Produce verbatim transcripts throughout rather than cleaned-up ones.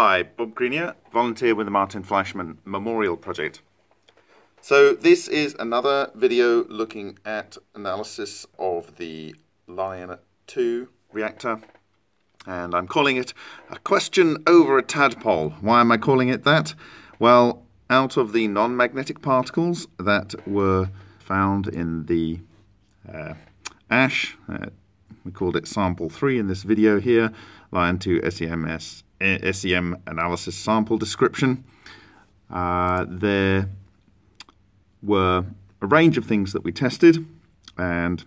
Hi, Bob Greenier, volunteer with the Martin Fleischmann Memorial Project. So this is another video looking at analysis of the Lion two reactor, and I'm calling it a question over a tadpole. Why am I calling it that? Well, out of the non-magnetic particles that were found in the uh, ash, uh, we called it sample three in this video here, Lion two S E M S. S E M analysis sample description. Uh, there were a range of things that we tested, and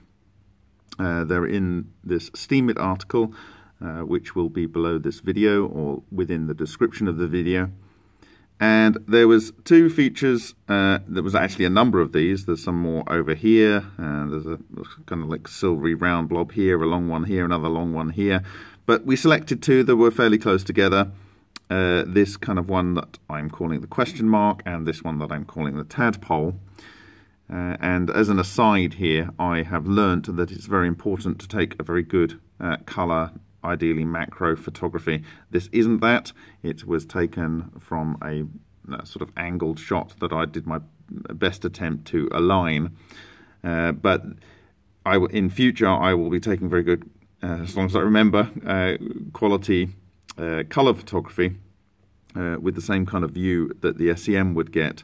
uh, they're in this Steemit article, uh, which will be below this video or within the description of the video. And there was two features. Uh, there was actually a number of these. There's some more over here, and there's a kind of like silvery round blob here, a long one here, another long one here. But we selected two that were fairly close together. Uh, this kind of one that I'm calling the question mark, and this one that I'm calling the tadpole. Uh, and as an aside here, I have learnt that it's very important to take a very good uh, colour, ideally macro photography. This isn't that. It was taken from a, a sort of angled shot that I did my best attempt to align. Uh, but I w in future I will be taking very good, uh, as long as I remember, uh, quality uh, colour photography uh, with the same kind of view that the S E M would get,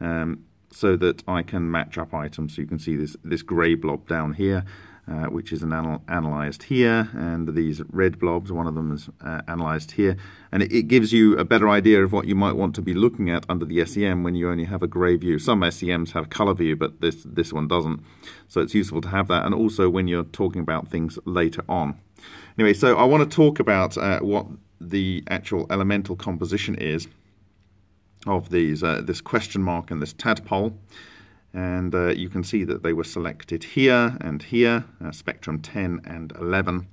um, so that I can match up items. So you can see this, this grey blob down here, Uh, which is an anal analysed here, and these red blobs, one of them is uh, analysed here, and it, it gives you a better idea of what you might want to be looking at under the S E M when you only have a grey view. Some S E Ms have colour view, but this, this one doesn't, so it's useful to have that, and also when you're talking about things later on. Anyway, so I want to talk about uh, what the actual elemental composition is of these, uh, this question mark and this tadpole. And uh, you can see that they were selected here and here, uh, spectrum ten and eleven.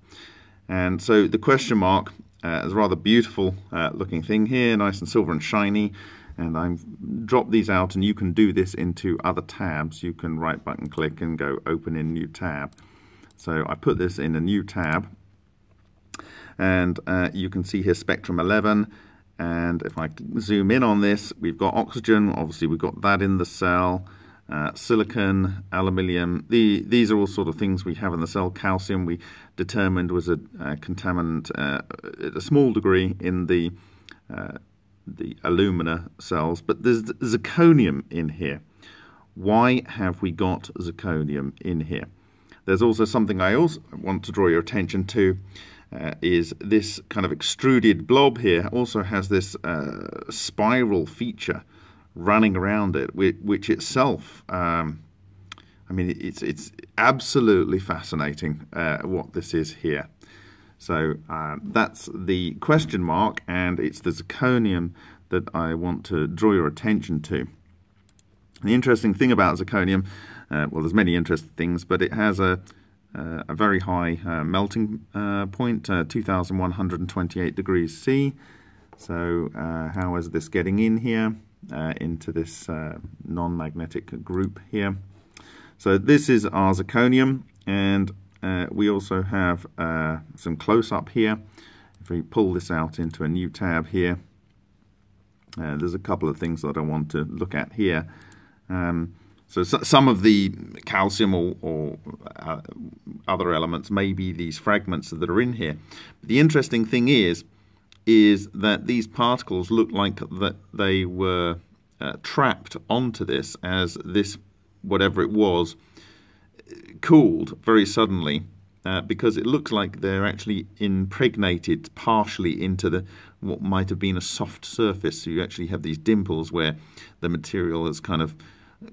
And so the question mark uh, is a rather beautiful uh, looking thing here, nice and silver and shiny. And I've dropped these out, and you can do this into other tabs. You can right button click and go open in new tab. So I put this in a new tab, and uh, you can see here spectrum eleven. And if I zoom in on this, we've got oxygen, obviously we've got that in the cell. Uh, silicon, aluminium, the, these are all sort of things we have in the cell. Calcium we determined was a uh, contaminant uh, at a small degree in the, uh, the alumina cells. But there's zirconium in here. Why have we got zirconium in here? There's also something I also want to draw your attention to, uh, is this kind of extruded blob here also has this uh, spiral feature running around it, which, which itself, um, I mean, it's it's absolutely fascinating uh, what this is here. So uh, that's the question mark, and it's the zirconium that I want to draw your attention to. The interesting thing about zirconium, uh, well, there's many interesting things, but it has a uh, a very high uh, melting uh, point, uh, two thousand one hundred twenty-eight degrees C. So uh, how is this getting in here? Uh, into this uh, non-magnetic group here. So this is our zirconium, and uh, we also have uh, some close-up here. If we pull this out into a new tab here, uh, there's a couple of things that I want to look at here. Um, so, so some of the calcium or, or uh, other elements may be these fragments that are in here. But the interesting thing is, is that these particles look like that they were uh, trapped onto this as this, whatever it was, cooled very suddenly, uh, because it looks like they're actually impregnated partially into the what might have been a soft surface. So you actually have these dimples where the material has kind of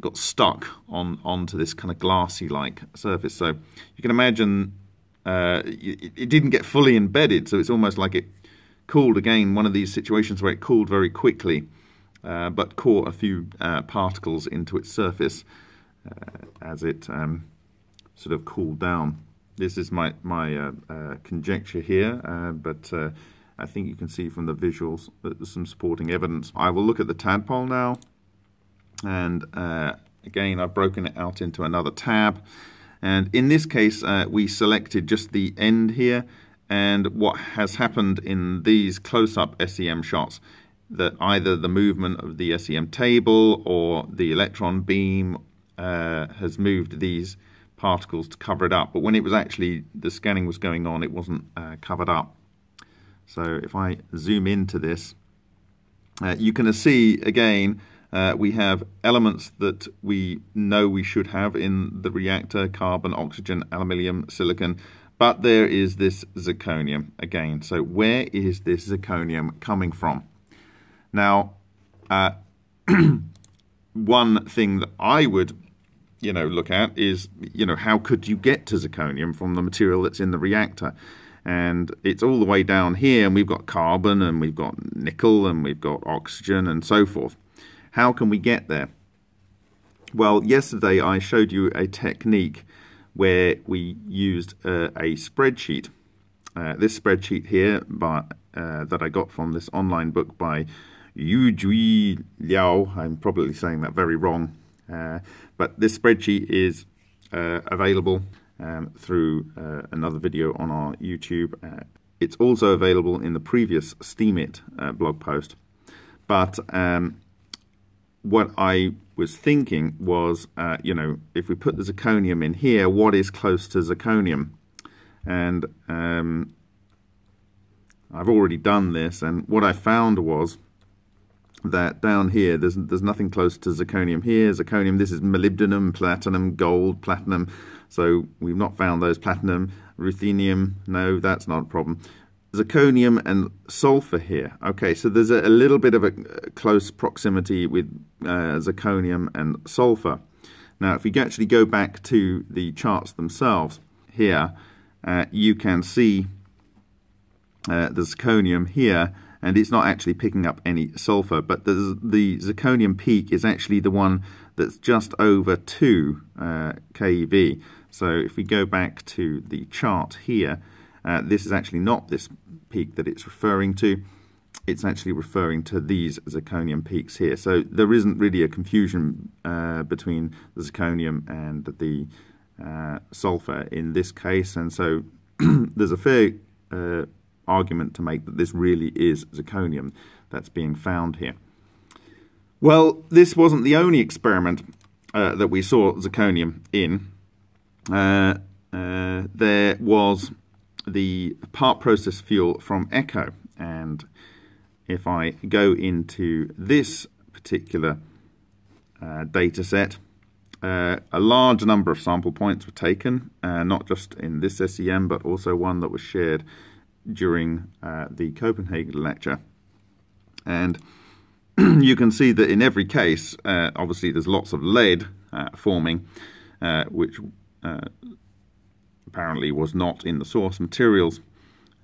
got stuck on onto this kind of glassy-like surface. So you can imagine uh, it, it didn't get fully embedded, so it's almost like it cooled again, one of these situations where it cooled very quickly, uh, but caught a few uh, particles into its surface uh, as it um, sort of cooled down. This is my, my uh, uh, conjecture here, uh, but uh, I think you can see from the visuals that there's some supporting evidence. I will look at the tadpole now, and uh, again I've broken it out into another tab, and in this case uh, we selected just the end here, And what has happened in these close-up S E M shots, that either the movement of the S E M table or the electron beam uh, has moved these particles to cover it up. But when it was actually, the scanning was going on, it wasn't uh, covered up. So if I zoom into this, uh, you can see again, uh, we have elements that we know we should have in the reactor: carbon, oxygen, aluminium, silicon. But there is this zirconium again. So where is this zirconium coming from? Now, uh, one thing that I would, you know, look at is, you know, how could you get to zirconium from the material that's in the reactor? And it's all the way down here, and we've got carbon, and we've got nickel, and we've got oxygen, and so forth. How can we get there? Well, yesterday I showed you a technique where we used uh, a spreadsheet. Uh, this spreadsheet here by, uh, that I got from this online book by Yu Jui Liao. I'm probably saying that very wrong. Uh, but this spreadsheet is uh, available um, through uh, another video on our YouTube. Uh, it's also available in the previous Steemit uh, blog post. But um, what I was thinking was, uh, you know, if we put the zirconium in here, what is close to zirconium? And um, I've already done this, and what I found was that down here, there's, there's nothing close to zirconium here. Zirconium, this is molybdenum, platinum, gold, platinum. So we've not found those. Platinum, ruthenium, no, that's not a problem. Zirconium and sulfur here. Okay, so there's a, a little bit of a close proximity with uh, zirconium and sulfur. Now, if we actually go back to the charts themselves here, Uh, you can see uh, the zirconium here, and it's not actually picking up any sulfur, but the, the zirconium peak is actually the one that's just over two uh, keV. So if we go back to the chart here, uh, this is actually not this peak that it's referring to. It's actually referring to these zirconium peaks here. So there isn't really a confusion uh, between the zirconium and the Uh, sulfur in this case, and so there's a fair uh, argument to make that this really is zirconium that's being found here. Well, this wasn't the only experiment uh, that we saw zirconium in. Uh, uh, there was the part process fuel from ECHO, and if I go into this particular uh, data set, Uh, a large number of sample points were taken, uh, not just in this S E M, but also one that was shared during uh, the Copenhagen lecture. And you can see that in every case, uh, obviously there's lots of lead uh, forming, uh, which uh, apparently was not in the source materials,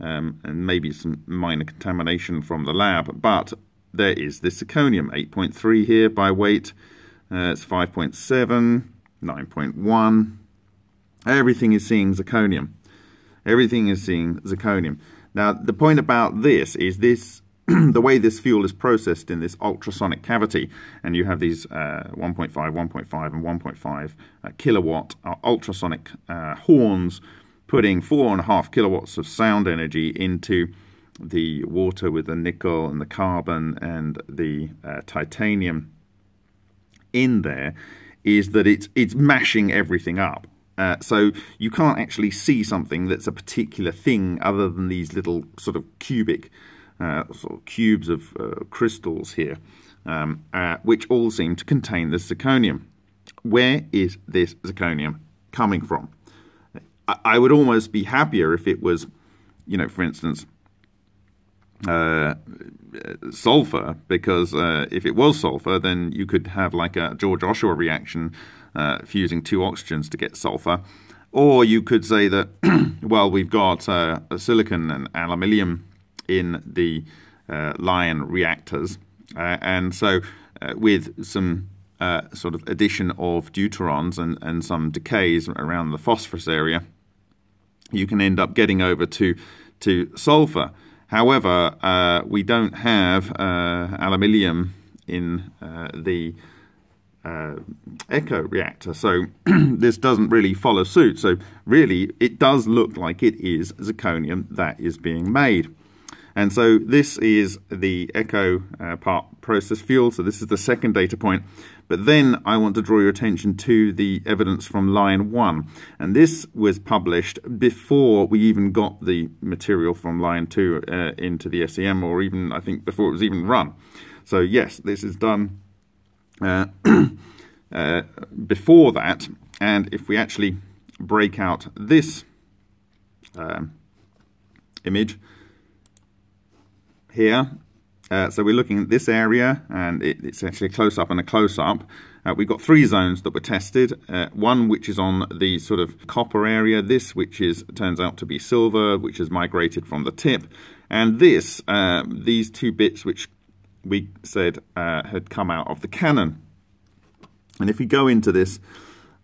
um, and maybe some minor contamination from the lab. But there is this zirconium, eight point three here by weight. Uh, it's five point seven, nine point one. Everything is seeing zirconium. Everything is seeing zirconium. Now, the point about this is this: the way this fuel is processed in this ultrasonic cavity, and you have these uh, one point five, one point five, and one point five uh, kilowatt uh, ultrasonic uh, horns putting four and a half kilowatts of sound energy into the water with the nickel and the carbon and the uh, titanium. In there is that it's it's mashing everything up, uh, so you can't actually see something that's a particular thing other than these little sort of cubic uh, sort of cubes of uh, crystals here, um, uh, which all seem to contain this zirconium. Where is this zirconium coming from? I, I would almost be happier if it was, you know, for instance, Uh, sulfur, because uh, if it was sulfur, then you could have like a George Oshawa reaction, uh, fusing two oxygens to get sulfur. Or you could say that, well, we've got uh, a silicon and aluminium in the uh, Lion reactors, uh, and so uh, with some uh, sort of addition of deuterons and, and some decays around the phosphorus area, you can end up getting over to, to sulfur. However, uh, we don't have uh, aluminium in uh, the uh, ECHO reactor, so this doesn't really follow suit. So really it does look like it is zirconium that is being made. And so this is the ECHO uh, part process fuel, so this is the second data point. But then I want to draw your attention to the evidence from Lion one. And this was published before we even got the material from Lion two uh, into the S E M, or even, I think, before it was even run. So yes, this is done uh, uh, before that. And if we actually break out this um, image here, uh, so we're looking at this area, and it, it's actually a close-up and a close-up. Uh, we've got three zones that were tested, uh, one which is on the sort of copper area, this which is turns out to be silver, which has migrated from the tip, and this, uh, these two bits which we said uh, had come out of the cannon. And if we go into this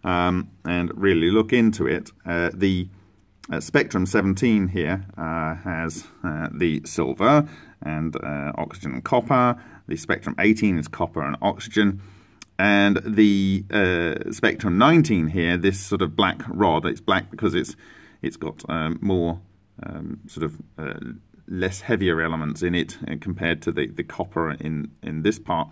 um, and really look into it, uh, the Uh, Spectrum seventeen here uh, has uh, the silver and uh, oxygen and copper. The Spectrum eighteen is copper and oxygen. And the uh, Spectrum nineteen here, this sort of black rod, it's black because it's it's got um, more um, sort of uh, less heavier elements in it compared to the, the copper in, in this part.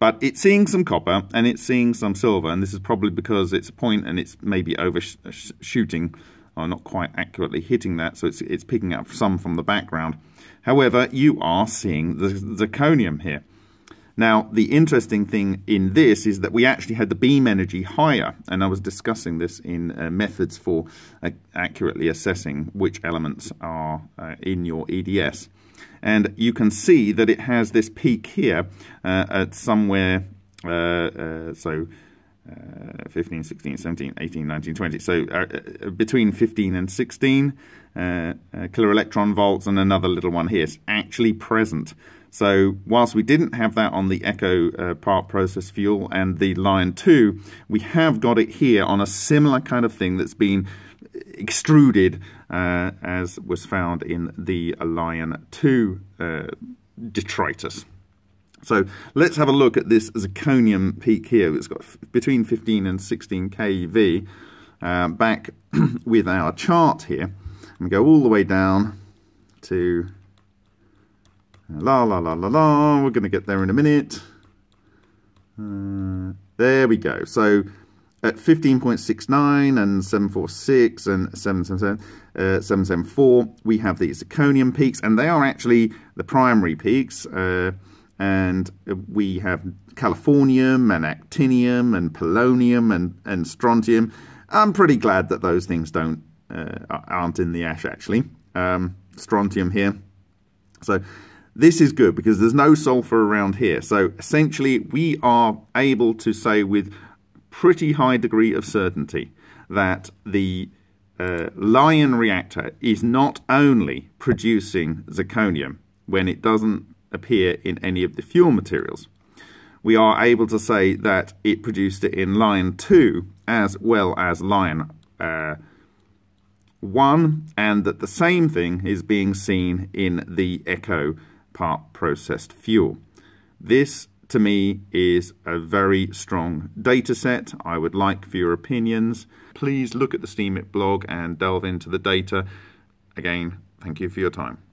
But it's seeing some copper and it's seeing some silver. And this is probably because it's a point and it's maybe overshooting, are not quite accurately hitting that, so it's, it's picking up some from the background. However, you are seeing the zirconium here. Now, the interesting thing in this is that we actually had the beam energy higher, and I was discussing this in uh, methods for uh, accurately assessing which elements are uh, in your E D S. And you can see that it has this peak here uh, at somewhere, uh, uh, so Uh, fifteen, sixteen, seventeen, eighteen, nineteen, twenty. So uh, uh, between fifteen and sixteen uh, uh, kilo electron volts, and another little one here is actually present. So whilst we didn't have that on the ECHO uh, part process fuel and the Lion two, we have got it here on a similar kind of thing that's been extruded uh, as was found in the Lion two uh, detritus. So let's have a look at this zirconium peak here. It's got between fifteen and sixteen K E V uh, back with our chart here. And we go all the way down to la la la la la. We're going to get there in a minute. Uh, there we go. So at fifteen point six nine and seven forty-six and seven seventy-seven, uh, seven seventy-four, we have these zirconium peaks, and they are actually the primary peaks. Uh, And we have californium and actinium and polonium and, and strontium. I'm pretty glad that those things don't uh, aren't in the ash, actually. Um, strontium here. So this is good because there's no sulfur around here. So essentially we are able to say with pretty high degree of certainty that the uh, Lion reactor is not only producing zirconium when it doesn't appear in any of the fuel materials. We are able to say that it produced it in Lion two as well as Lion one, and that the same thing is being seen in the ECHO part processed fuel. This to me is a very strong data set. I would like for your opinions. Please look at the Steemit blog and delve into the data. Again, thank you for your time.